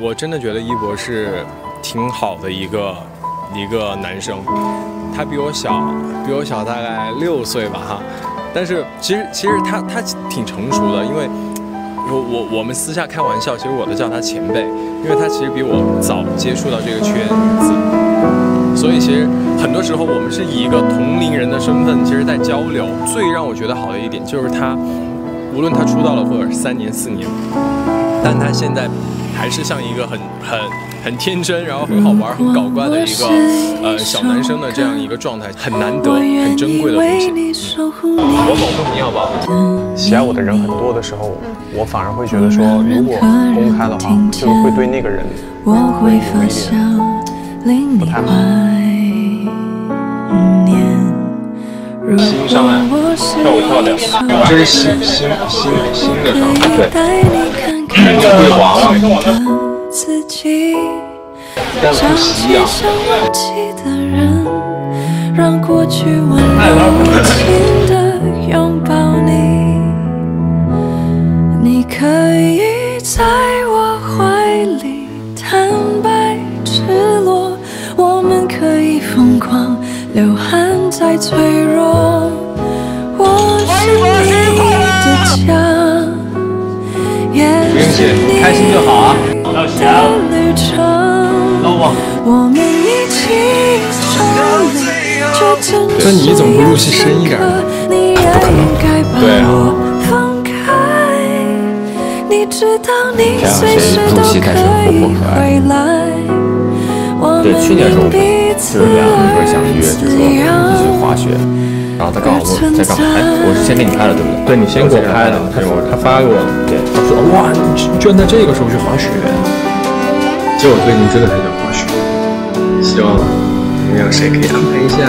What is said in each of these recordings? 我真的觉得一博是挺好的一个男生，他比我小大概6岁吧哈，但是其实他挺成熟的，因为我们私下开玩笑，其实我都叫他前辈，因为他其实比我早接触到这个圈子，所以其实很多时候我们是以一个同龄人的身份，其实在交流。最让我觉得好的一点就是他，无论他出道了或者3年4年，但他现在还是像一个很天真，然后很好玩、很搞怪的一个小男生的这样一个状态，很难得、很珍贵的东西。我保证你要吧。喜爱我的人很多的时候，我反而会觉得说，如果公开的话，就会对那个人会有一点不太好。新伤害，跳舞跳的，这是新的伤害，对。 那个会滑吗？但不吸啊！爱拉不来。 不用谢，开心就好啊！老乡，老王，那你怎么不入戏深一点呢？不可能，对啊。这样谁入戏太深活泼可爱？对，去年时候就是2个人相约，就说一起滑雪。 然后他告诉我，在干嘛？哎，我是先给你拍的，对不对？对，你先给我拍的。他发给我，对，他说哇，你居然在这个时候去滑雪。其实我最近真的很想滑雪，希望那个谁可以安排一下，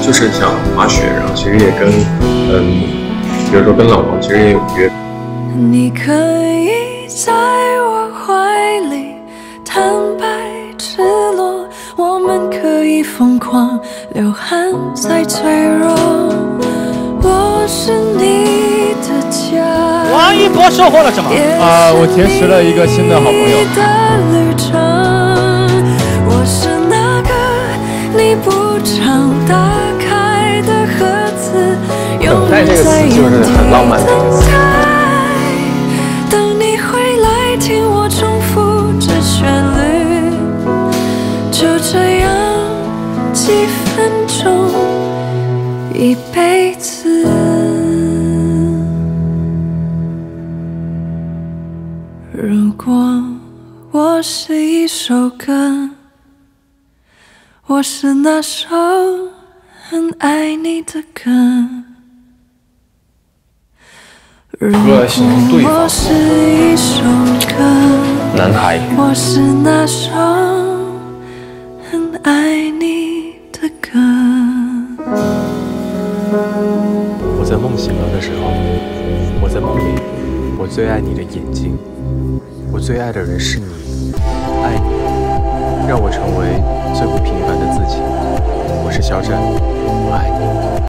就是想滑雪，然后其实也跟比如说跟老王其实也有约。你可以在我怀里坦白赤裸，我们可以疯狂。 流汗再脆弱，我是你的家。王一博收获了什么？啊，我结识了一个新的好朋友。我是那个你不常打开的盒子，等待这个词就是很浪漫的一个词。等你回来，听我重复这旋律，就这样几分。 一辈子，如果我是一首歌，我是那首很爱你的歌。如果我是一首歌，男孩，我是那首很爱你的歌。 我在梦醒了的时候，我在梦里，我最爱你的眼睛，我最爱的人是你，爱你，让我成为最不平凡的自己。我是肖战，我爱你。